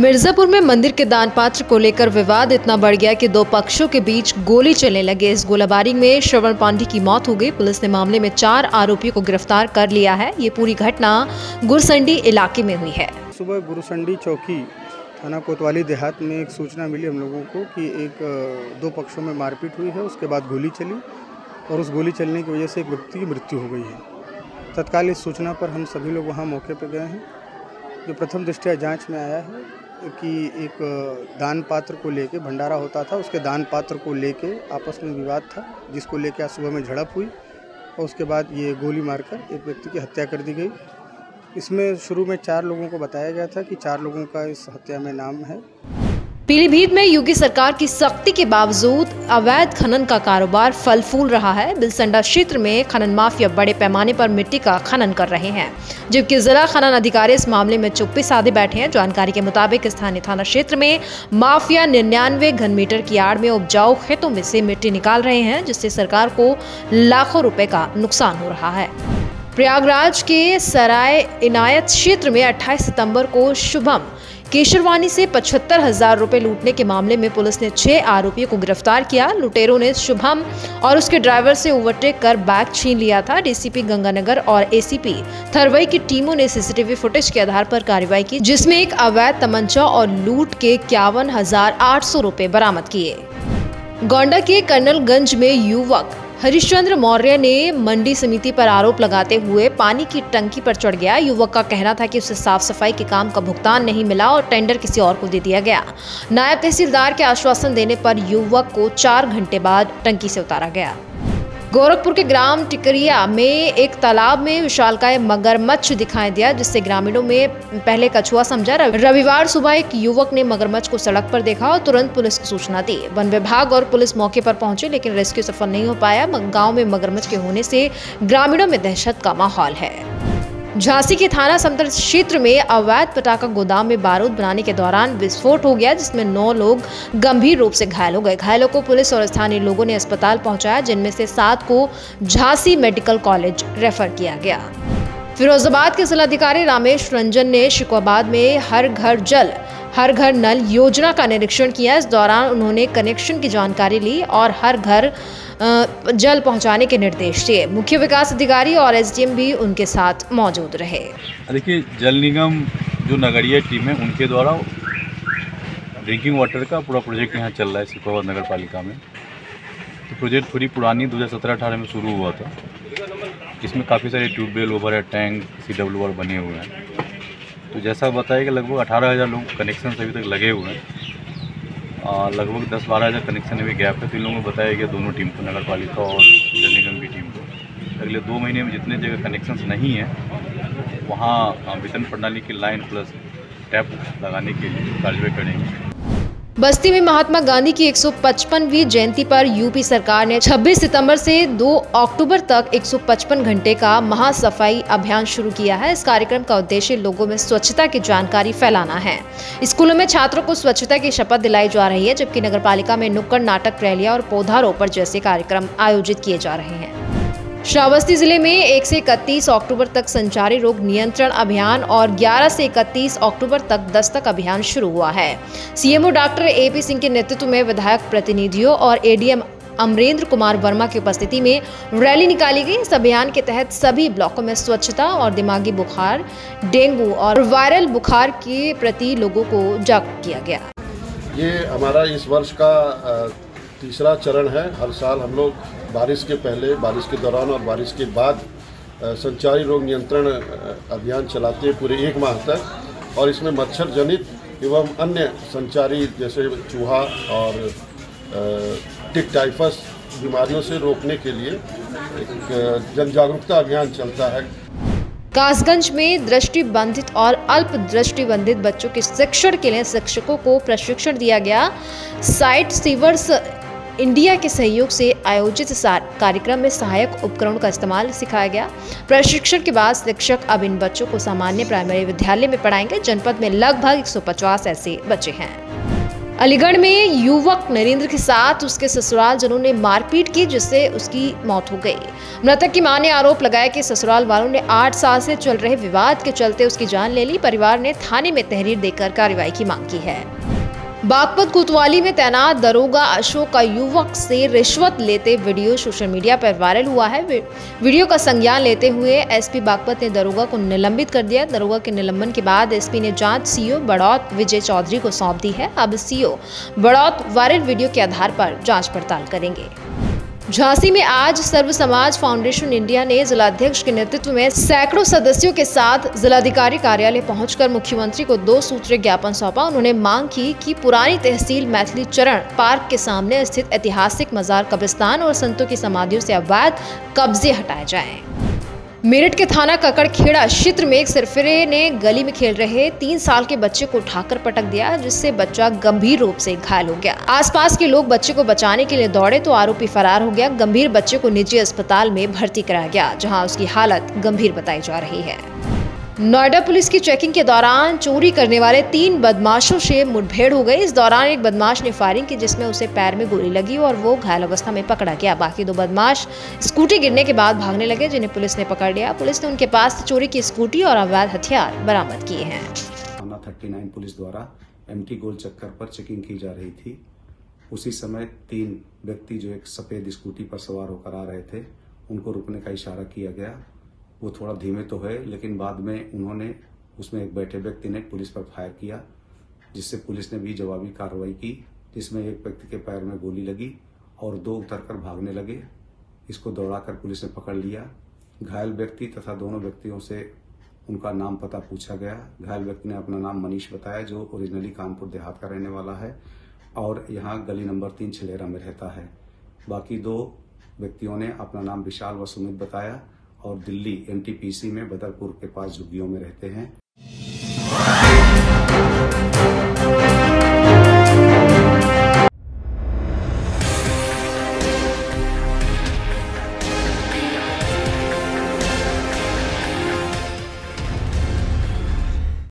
मिर्जापुर में मंदिर के दान पात्र को लेकर विवाद इतना बढ़ गया कि दो पक्षों के बीच गोली चलने लगे। इस गोलाबारी में श्रवण पांडे की मौत हो गई। पुलिस ने मामले में 4 आरोपियों को गिरफ्तार कर लिया है। ये पूरी घटना गुरसंडी इलाके में हुई है। सुबह गुरसंडी चौकी थाना कोतवाली देहात में एक सूचना मिली हम लोगों को कि एक दो पक्षों में मारपीट हुई है, उसके बाद गोली चली और उस गोली चलने की वजह से एक व्यक्ति की मृत्यु हो गई है। तत्काल इस सूचना पर हम सभी लोग वहाँ मौके पर गए हैं। जो प्रथम दृष्टया जांच में आया है कि एक दान पात्र को लेके भंडारा होता था, उसके दान पात्र को लेके आपस में विवाद था, जिसको लेके आज सुबह में झड़प हुई और उसके बाद ये गोली मारकर एक व्यक्ति की हत्या कर दी गई। इसमें शुरू में 4 लोगों को बताया गया था कि 4 लोगों का इस हत्या में नाम है। पीलीभीत में योगी सरकार की सख्ती के बावजूद अवैध खनन का कारोबार फल फूल रहा है। बिलसंडा क्षेत्र में खनन माफिया बड़े पैमाने पर मिट्टी का खनन कर रहे हैं, जबकि जिला खनन अधिकारी इस मामले में चुप्पी साधे बैठे हैं। जानकारी के मुताबिक स्थानीय थाना क्षेत्र में माफिया 99 घनमीटर की आड़ में उपजाऊ खेतों में से मिट्टी निकाल रहे हैं, जिससे सरकार को लाखों रुपए का नुकसान हो रहा है। प्रयागराज के सराय इनायत क्षेत्र में 28 सितंबर को शुभम केसरवानी से 75,000 रुपये लूटने के मामले में पुलिस ने 6 आरोपियों को गिरफ्तार किया। लुटेरों ने शुभम और उसके ड्राइवर से ओवरटेक कर बैग छीन लिया था। डीसीपी गंगानगर और ACP थरवाई की टीमों ने CCTV फुटेज के आधार पर कार्रवाई की, जिसमें एक अवैध तमंचा और लूट के 51,800 रुपये बरामद किए। गोंडा के कर्नलगंज में युवक हरिश्चंद्र मौर्य ने मंडी समिति पर आरोप लगाते हुए पानी की टंकी पर चढ़ गया। युवक का कहना था कि उसे साफ सफाई के काम का भुगतान नहीं मिला और टेंडर किसी और को दे दिया गया। नायब तहसीलदार के आश्वासन देने पर युवक को 4 घंटे बाद टंकी से उतारा गया। गोरखपुर के ग्राम टिकरिया में एक तालाब में विशालकाय मगरमच्छ दिखाई दिया, जिससे ग्रामीणों में पहले कछुआ समझा। रविवार सुबह एक युवक ने मगरमच्छ को सड़क पर देखा और तुरंत पुलिस को सूचना दी। वन विभाग और पुलिस मौके पर पहुंचे, लेकिन रेस्क्यू सफल नहीं हो पाया। गांव में मगरमच्छ के होने से ग्रामीणों में दहशत का माहौल है। झांसी के थाना समद क्षेत्र में अवैध पटाखा गोदाम में बारूद बनाने के दौरान विस्फोट हो गया, जिसमें 9 लोग गंभीर रूप से घायल हो गए। घायलों को पुलिस और स्थानीय लोगों ने अस्पताल पहुंचाया, जिनमें से 7 को झांसी मेडिकल कॉलेज रेफर किया गया। फिरोजाबाद के जिलाधिकारी रमेश रंजन ने शिकोहाबाद में हर घर नल योजना का निरीक्षण किया। इस दौरान उन्होंने कनेक्शन की जानकारी ली और हर घर जल पहुंचाने के निर्देश दिए। मुख्य विकास अधिकारी और SDM भी उनके साथ मौजूद रहे। देखिए, जल निगम जो नगरीय टीम है उनके द्वारा ड्रिंकिंग वाटर का पूरा प्रोजेक्ट यहाँ चल रहा है शिकोहाबाद नगर पालिका में। तो प्रोजेक्ट थोड़ी पुरानी 2017-18 में शुरू हुआ था। इसमें काफ़ी सारे ट्यूबवेल, ओवरहेड टैंक, CWR बने हुए हैं। तो जैसा बताया कि लगभग 18,000 लोग कनेक्शन अभी तक लगे हुए हैं। लगभग 10-12,000 कनेक्शन में गैप है। तो इन लोगों को बताया गया दोनों टीम को, नगर पालिका और जल निगम की टीम को, अगले 2 महीने में जितने जगह कनेक्शंस नहीं हैं वहाँ वितरण प्रणाली की लाइन प्लस टैप लगाने के लिए कार्रवाई करेंगे। बस्ती में महात्मा गांधी की 155वीं जयंती पर यूपी सरकार ने 26 सितंबर से 2 अक्टूबर तक 155 घंटे का महासफाई अभियान शुरू किया है। इस कार्यक्रम का उद्देश्य लोगों में स्वच्छता की जानकारी फैलाना है। स्कूलों में छात्रों को स्वच्छता की शपथ दिलाई जा रही है, जबकि नगरपालिका में नुक्कड़ नाटक, रैलियां और पौधारोपण जैसे कार्यक्रम आयोजित किए जा रहे हैं। श्रावस्ती जिले में 1 से 31 अक्टूबर तक संचारी रोग नियंत्रण अभियान और 11 से 31 अक्टूबर तक दस्तक अभियान शुरू हुआ है। CMO डॉक्टर AP सिंह के नेतृत्व में विधायक प्रतिनिधियों और ADM अमरेंद्र कुमार वर्मा की उपस्थिति में रैली निकाली गई। इस अभियान के तहत सभी ब्लॉकों में स्वच्छता और दिमागी बुखार, डेंगू और वायरल बुखार के प्रति लोगों को जागरूक किया गया। ये हमारा इस वर्ष का तीसरा चरण है। हर साल हम लोग बारिश के पहले, बारिश के दौरान और बारिश के बाद संचारी रोग नियंत्रण अभियान चलाते हैं पूरे 1 माह तक। और इसमें मच्छर जनित एवं अन्य संचारी जैसे चूहा और टिक टाइफस बीमारियों से रोकने के लिए एक जन जागरूकता अभियान चलता है। कासगंज में दृष्टिबाधित और अल्प दृष्टिबाधित बच्चों के शिक्षण के लिए शिक्षकों को प्रशिक्षण दिया गया। साइट सीवर्स इंडिया के सहयोग से आयोजित कार्यक्रम में सहायक उपकरणों का इस्तेमाल सिखाया गया। प्रशिक्षण के बाद शिक्षक अब इन बच्चों को सामान्य प्राइमरी विद्यालय में पढ़ाएंगे। जनपद में लगभग 150 ऐसे बच्चे हैं। अलीगढ़ में युवक नरेंद्र के साथ उसके ससुराल जनों ने मारपीट की, जिससे उसकी मौत हो गई। मृतक की मां ने आरोप लगाया कि ससुराल वालों ने 8 साल से चल रहे विवाद के चलते उसकी जान ले ली। परिवार ने थाने में तहरीर देकर कार्रवाई की मांग की है। बागपत कोतवाली में तैनात दरोगा अशोक का युवक से रिश्वत लेते वीडियो सोशल मीडिया पर वायरल हुआ है। वीडियो का संज्ञान लेते हुए एसपी बागपत ने दरोगा को निलंबित कर दिया। दरोगा के निलंबन के बाद एसपी ने जांच सीओ बड़ौत विजय चौधरी को सौंप दी है। अब सीओ बड़ौत वायरल वीडियो के आधार पर जांच पड़ताल करेंगे। झांसी में आज सर्व समाज फाउंडेशन इंडिया ने जिलाध्यक्ष के नेतृत्व में सैकड़ों सदस्यों के साथ जिलाधिकारी कार्यालय पहुंचकर मुख्यमंत्री को 2 सूत्रीय ज्ञापन सौंपा। उन्होंने मांग की कि पुरानी तहसील मैथिली चरण पार्क के सामने स्थित ऐतिहासिक मजार, कब्रिस्तान और संतों की समाधियों से अवैध कब्जे हटाए जाएं। मेरठ के थाना ककड़खेड़ा क्षेत्र में एक सिरफिरे ने गली में खेल रहे 3 साल के बच्चे को उठाकर पटक दिया, जिससे बच्चा गंभीर रूप से घायल हो गया। आसपास के लोग बच्चे को बचाने के लिए दौड़े तो आरोपी फरार हो गया। गंभीर बच्चे को निजी अस्पताल में भर्ती कराया गया, जहां उसकी हालत गंभीर बताई जा रही है। नोएडा पुलिस की चेकिंग के दौरान चोरी करने वाले 3 बदमाशों से मुठभेड़ हो गई। इस दौरान एक बदमाश ने फायरिंग की, जिसमें उसे पैर में गोली लगी और वो घायल अवस्था में पकड़ा गया। बाकी 2 बदमाश स्कूटी गिरने के बाद भागने लगे, जिन्हें पुलिस ने पकड़ लिया। पुलिस ने उनके पास से चोरी की स्कूटी और अवैध हथियार बरामद किए हैं। थाना 39 पुलिस द्वारा एमटी गोल चक्कर पर चेकिंग की जा रही थी। उसी समय 3 व्यक्ति जो एक सफेद स्कूटी पर सवार होकर आ रहे थे, उनको रुकने का इशारा किया गया। वो थोड़ा धीमे तो है, लेकिन बाद में उन्होंने उसमें एक बैठे व्यक्ति ने पुलिस पर फायर किया, जिससे पुलिस ने भी जवाबी कार्रवाई की, जिसमें एक व्यक्ति के पैर में गोली लगी और 2 उतर कर भागने लगे। इसको दौड़ाकर पुलिस ने पकड़ लिया। घायल व्यक्ति तथा दोनों व्यक्तियों से उनका नाम पता पूछा गया। घायल व्यक्ति ने अपना नाम मनीष बताया, जो ओरिजिनली कानपुर देहात का रहने वाला है और यहाँ गली नंबर 3 छिलेरा में रहता है। बाकी 2 व्यक्तियों ने अपना नाम विशाल व सुमित बताया और दिल्ली एमटीपीसी में बदरपुर के पास झुग्गियों में रहते हैं।